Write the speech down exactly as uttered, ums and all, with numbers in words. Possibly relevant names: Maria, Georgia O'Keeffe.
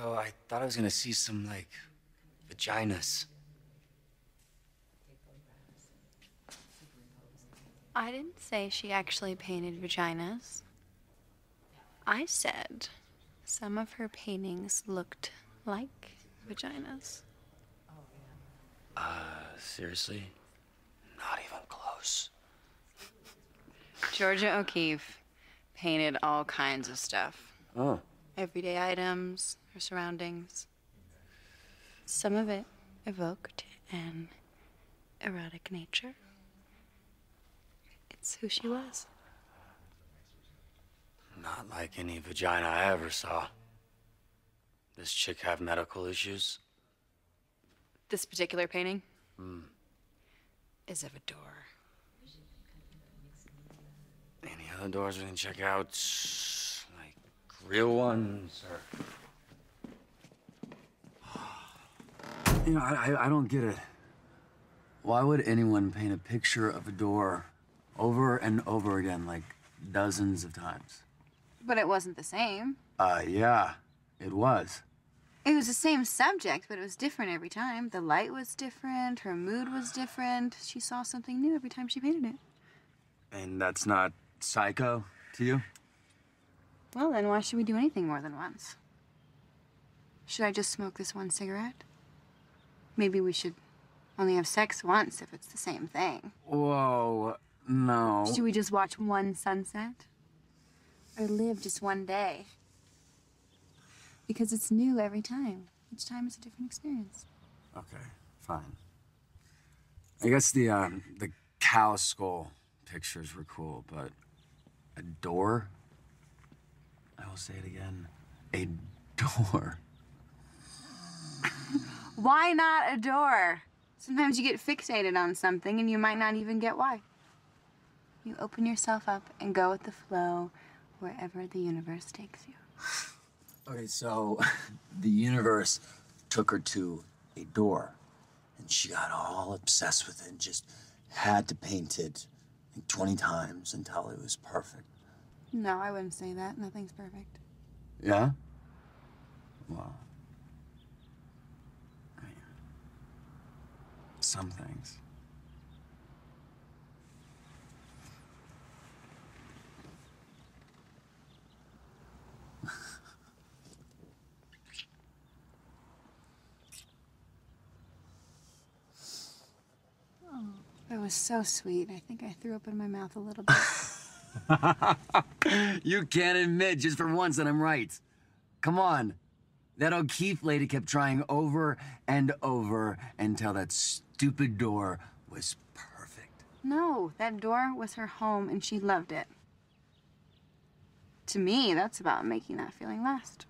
Yo, I thought I was gonna see some, like, vaginas. I didn't say she actually painted vaginas. I said some of her paintings looked like vaginas. Uh, seriously? Not even close. Georgia O'Keeffe painted all kinds of stuff. Oh. Everyday items, her surroundings. Some of it evoked an erotic nature. It's who she was. Not like any vagina I ever saw. This chick have medical issues? This particular painting? Mm. Is of a door. Any other doors we can check out? Like, real ones, or... You know, I, I don't get it. Why would anyone paint a picture of a door over and over again, like dozens of times? But it wasn't the same. Uh, yeah, it was. It was the same subject, but it was different every time. The light was different, her mood was different. She saw something new every time she painted it. And that's not psycho to you? Well, then why should we do anything more than once? Should I just smoke this one cigarette? Maybe we should only have sex once if it's the same thing. Whoa, no. Should we just watch one sunset? Or live just one day? Because it's new every time. Each time is a different experience. Okay, fine. I guess the um, the cow skull pictures were cool, but a door? I will say it again. A door. Why not a door? Sometimes you get fixated on something and you might not even get why. You open yourself up and go with the flow wherever the universe takes you. Okay, so the universe took her to a door, and she got all obsessed with it and just had to paint it like twenty times until it was perfect. No, I wouldn't say that. Nothing's perfect. Yeah? Well, I mean, some things. That was so sweet. I think I threw up in my mouth a little bit. You can't admit just for once that I'm right. Come on. That O'Keeffe lady kept trying over and over until that stupid door was perfect. No, that door was her home and she loved it. To me, that's about making that feeling last.